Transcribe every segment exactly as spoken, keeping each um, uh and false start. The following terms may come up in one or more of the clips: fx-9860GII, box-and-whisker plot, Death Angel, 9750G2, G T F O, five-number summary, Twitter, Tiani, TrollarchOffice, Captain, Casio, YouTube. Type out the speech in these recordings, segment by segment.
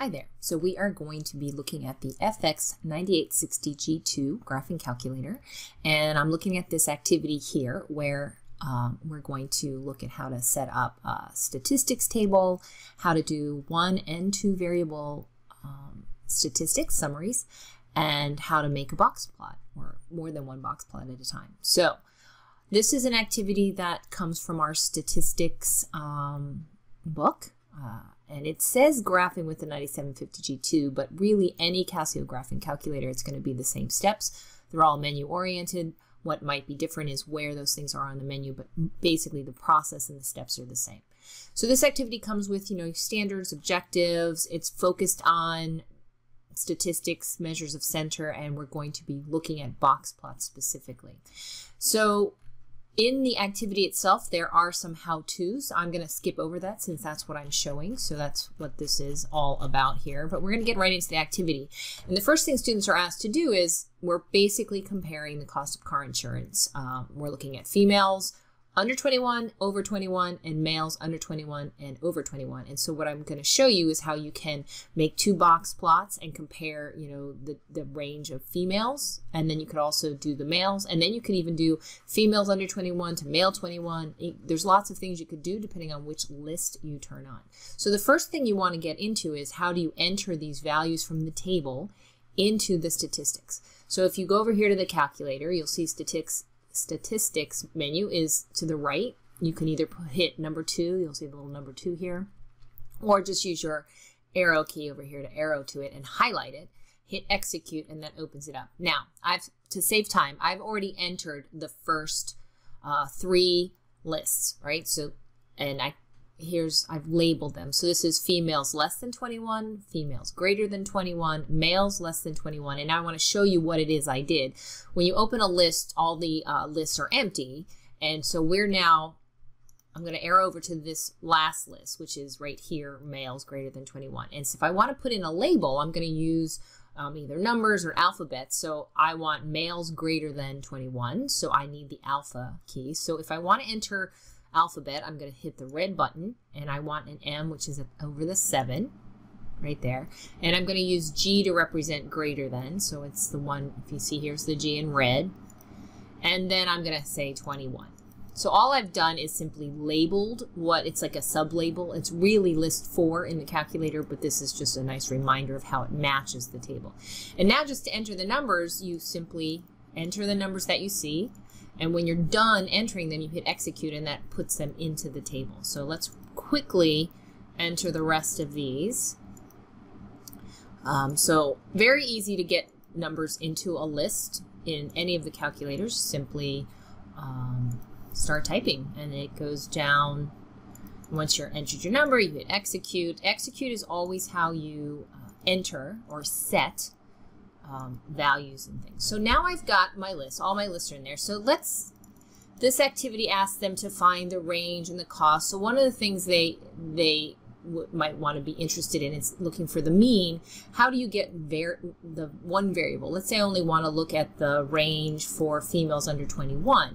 Hi there. So we are going to be looking at the F X nine eight six zero G two graphing calculator, and I'm looking at this activity here where um, we're going to look at how to set up a statistics table, how to do one and two variable um, statistics summaries, and how to make a box plot or more than one box plot at a time. So this is an activity that comes from our statistics um, book. Uh, and it says graphing with the ninety-seven fifty G two, but really any Casio graphing calculator, it's going to be the same steps. They're all menu oriented. What might be different is where those things are on the menu, but basically the process and the steps are the same. So this activity comes with, you know, standards, objectives. It's focused on statistics, measures of center, and we're going to be looking at box plots specifically. So in the activity itself, there are some how-tos. I'm going to skip over that since that's what I'm showing. So that's what this is all about here. But we're going to get right into the activity. And the first thing students are asked to do is we're basically comparing the cost of car insurance. Um, we're looking at females under twenty-one, over twenty-one, and males under twenty-one and over twenty-one. And so what I'm going to show you is how you can make two box plots and compare, you know, the, the range of females. And then you could also do the males. And then you could even do females under twenty-one to male twenty-one. There's lots of things you could do depending on which list you turn on. So the first thing you want to get into is how do you enter these values from the table into the statistics. So if you go over here to the calculator, you'll see statistics. Statistics menu is to the right. You can either hit number two, you'll see the little number two here, or just use your arrow key over here to arrow to it and highlight it, hit execute, and that opens it up. Now, I've to save time, I've already entered the first uh, three lists, right? So, and I here's, I've labeled them. So this is females less than twenty-one, females greater than twenty-one, males less than twenty-one. And now I want to show you what it is I did. When you open a list, all the uh, lists are empty. And so we're now, I'm going to arrow over to this last list, which is right here, males greater than twenty-one. And so if I want to put in a label, I'm going to use um, either numbers or alphabets. So I want males greater than twenty-one. So I need the alpha key. So if I want to enter alphabet, I'm going to hit the red button, and I want an M, which is over the seven right there, and I'm going to use G to represent greater than, so it's the one, if you see here's the G in red, and then I'm going to say twenty-one. So all I've done is simply labeled what, it's like a sub-label. It's really list four in the calculator, but this is just a nice reminder of how it matches the table. And now just to enter the numbers, you simply enter the numbers that you see, and when you're done entering them, you hit execute, and that puts them into the table. So let's quickly enter the rest of these. Um, so very easy to get numbers into a list in any of the calculators. Simply um, start typing, and it goes down. Once you're entered your number, you hit execute. Execute is always how you uh, enter or set Um, values and things. So now I've got my list, all my lists are in there. So let's, this activity asks them to find the range and the cost. So one of the things they they w might want to be interested in is looking for the mean. How do you get var the one variable? Let's say I only want to look at the range for females under twenty-one.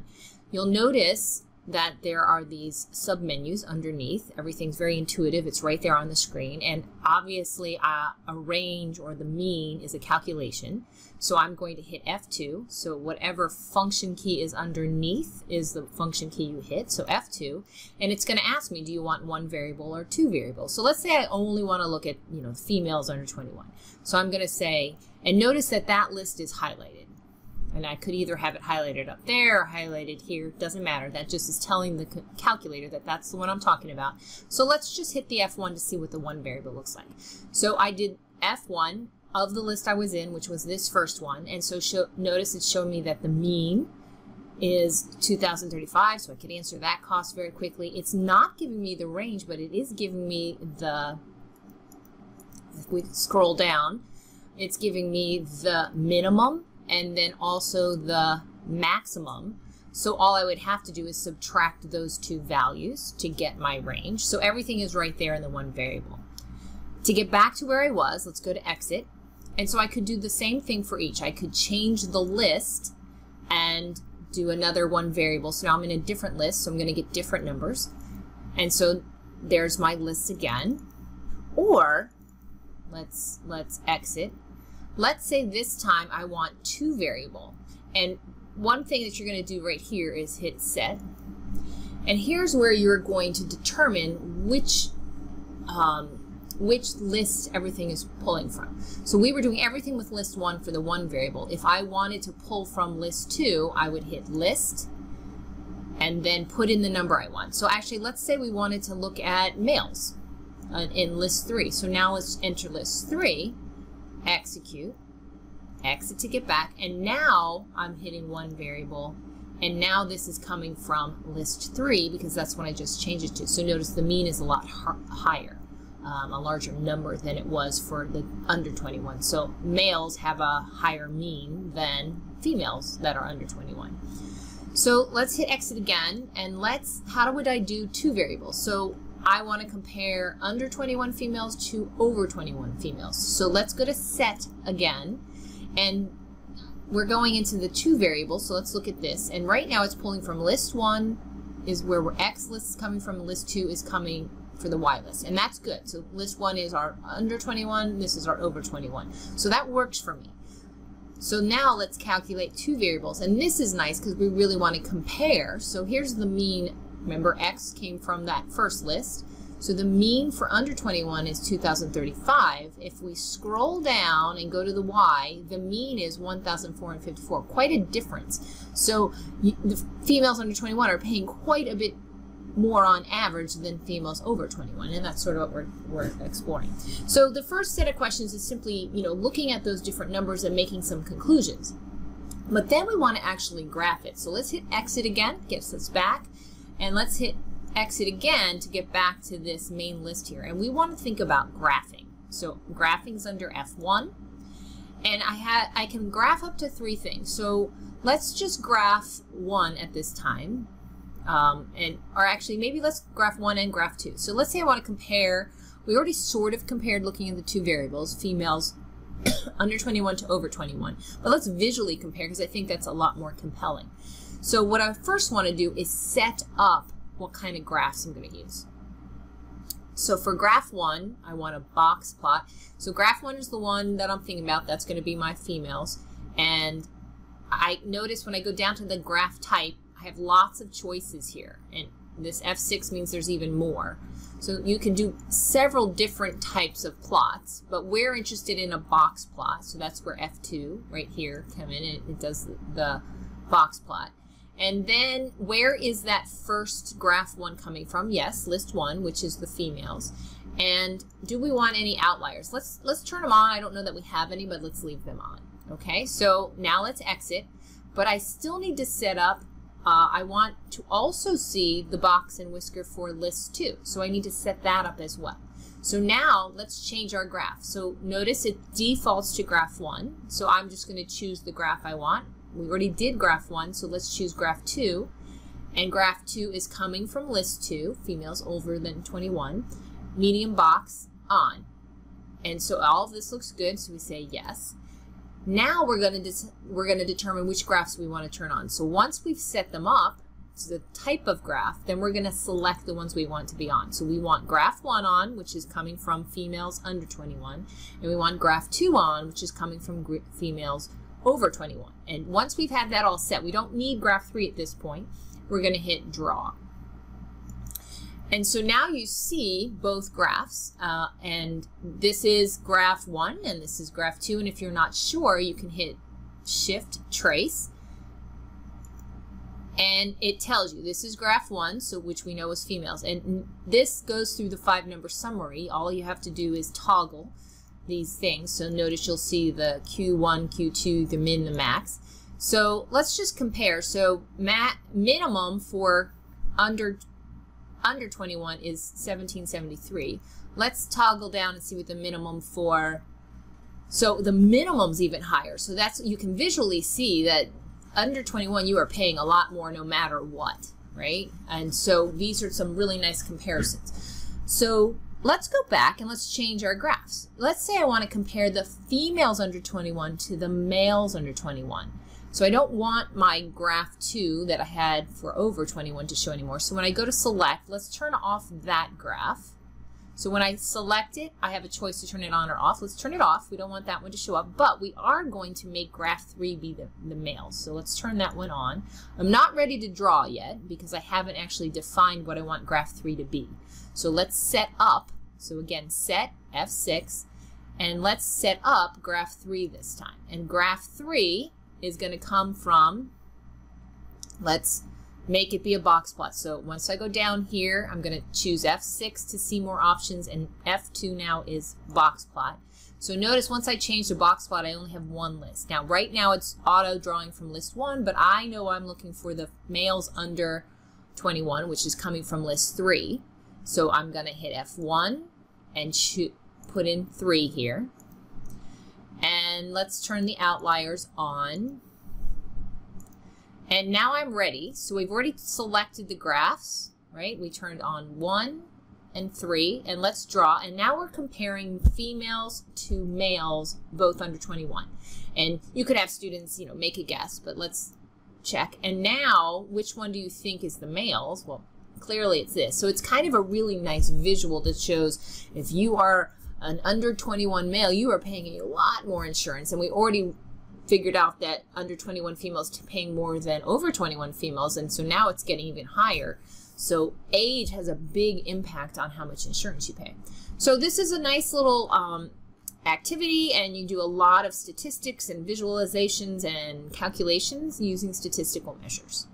You'll notice that there are these submenus underneath. Everything's very intuitive. It's right there on the screen. And obviously uh, a range or the mean is a calculation. So I'm going to hit F two. So whatever function key is underneath is the function key you hit. So F two. And it's going to ask me, do you want one variable or two variables? So let's say I only want to look at, you know, females under twenty-one. So I'm going to say, and notice that that list is highlighted. And I could either have it highlighted up there or highlighted here. Doesn't matter. That just is telling the calculator that that's the one I'm talking about. So let's just hit the F one to see what the one variable looks like. So I did F one of the list I was in, which was this first one. And so show, notice it showed me that the mean is two thousand thirty-five. So I could answer that cost very quickly. It's not giving me the range, but it is giving me the, if we scroll down, it's giving me the minimum and then also the maximum. So all I would have to do is subtract those two values to get my range. So everything is right there in the one variable. To get back to where I was, let's go to exit. And so I could do the same thing for each. I could change the list and do another one variable. So now I'm in a different list, so I'm going to get different numbers. And so there's my list again. Or Let's, let's exit. Let's say this time I want two variable. And one thing that you're going to do right here is hit set. And here's where you're going to determine which, um, which list everything is pulling from. So we were doing everything with list one for the one variable. If I wanted to pull from list two, I would hit list and then put in the number I want. So actually, let's say we wanted to look at males uh, in list three. So now let's enter list three, execute, exit to get back, and now I'm hitting one variable, and now this is coming from list three because that's what I just changed it to. So notice the mean is a lot higher. Um, a larger number than it was for the under twenty-one. So males have a higher mean than females that are under twenty-one. So let's hit exit again, and let's, how would I do two variables? So I want to compare under twenty-one females to over twenty-one females. So let's go to set again, and we're going into the two variables. So let's look at this, and right now it's pulling from list one is where we're X list is coming from, list two is coming for the Y list, and that's good. So list one is our under twenty-one, this is our over twenty-one. So that works for me. So now let's calculate two variables, and this is nice because we really want to compare. So here's the mean. Remember, X came from that first list. So the mean for under twenty-one is two thousand thirty-five. If we scroll down and go to the Y, the mean is one thousand four hundred fifty-four. Quite a difference. So the females under twenty-one are paying quite a bit more on average than females over twenty-one, and that's sort of what we're, we're exploring. So the first set of questions is simply, you know, looking at those different numbers and making some conclusions. But then we want to actually graph it. So let's hit exit again, gets us back, and let's hit exit again to get back to this main list here. And we want to think about graphing. So graphing's under F one, and I had I can graph up to three things. So let's just graph one at this time. Um, and or actually maybe let's graph one and graph two. So let's say I want to compare, we already sort of compared looking at the two variables, females under twenty-one to over twenty-one, but let's visually compare because I think that's a lot more compelling. So what I first want to do is set up what kind of graphs I'm going to use. So for graph one, I want a box plot. So graph one is the one that I'm thinking about, that's going to be my females, and I notice when I go down to the graph type, I have lots of choices here, and this F six means there's even more. So you can do several different types of plots, but we're interested in a box plot, so that's where F two right here come in, and it does the box plot. And then where is that first graph one coming from? Yes, list one, which is the females. And do we want any outliers? Let's let's turn them on. I don't know that we have any, but let's leave them on. Okay, so now let's exit, but I still need to set up Uh, I want to also see the box and whisker for list two, so I need to set that up as well. So now let's change our graph. So notice it defaults to graph one, so I'm just going to choose the graph I want. We already did graph one, so let's choose graph two, and graph two is coming from list two, females over than twenty-one, medium box on. And so all of this looks good, so we say yes. Now we're going to we're going to determine which graphs we want to turn on. So once we've set them up to the type of graph, then we're going to select the ones we want to be on. So we want graph one on, which is coming from females under twenty-one, and we want graph two on, which is coming from females over twenty-one. And once we've had that all set, we don't need graph three at this point. We're going to hit draw. And so now you see both graphs, uh, and this is graph one and this is graph two, and if you're not sure, you can hit shift trace, and it tells you this is graph one, so which we know is females, and this goes through the five number summary. All you have to do is toggle these things, so notice you'll see the Q one, Q two, the min, the max. So let's just compare. So ma minimum for under under twenty-one is seventeen seventy-three. Let's toggle down and see what the minimum for, so the minimum's even higher. So that's, you can visually see that under twenty-one you are paying a lot more no matter what, right? And so these are some really nice comparisons. So let's go back and let's change our graphs. Let's say I want to compare the females under twenty-one to the males under twenty-one. So I don't want my graph two that I had for over twenty-one to show anymore. So when I go to select, let's turn off that graph. So when I select it, I have a choice to turn it on or off. Let's turn it off. We don't want that one to show up, but we are going to make graph three be the, the male. So let's turn that one on. I'm not ready to draw yet because I haven't actually defined what I want graph three to be. So let's set up. So again, set F six, and let's set up graph three this time. And graph three is going to come from, let's make it be a box plot. So once I go down here, I'm going to choose F six to see more options, and F two now is box plot. So notice once I change to box plot, I only have one list. Now right now it's auto drawing from list one, but I know I'm looking for the males under twenty-one, which is coming from list three. So I'm going to hit F one and put in three here. And let's turn the outliers on. And now I'm ready. So we've already selected the graphs, right? We turned on one and three, and let's draw. And now we're comparing females to males, both under twenty-one. And you could have students, you know, make a guess, but let's check. And now, which one do you think is the males? Well, clearly it's this. So it's kind of a really nice visual that shows if you are an under twenty-one male, you are paying a lot more insurance. And we already figured out that under twenty-one females to paying more than over twenty-one females, and so now it's getting even higher. So age has a big impact on how much insurance you pay. So this is a nice little um, activity, and you do a lot of statistics and visualizations and calculations using statistical measures.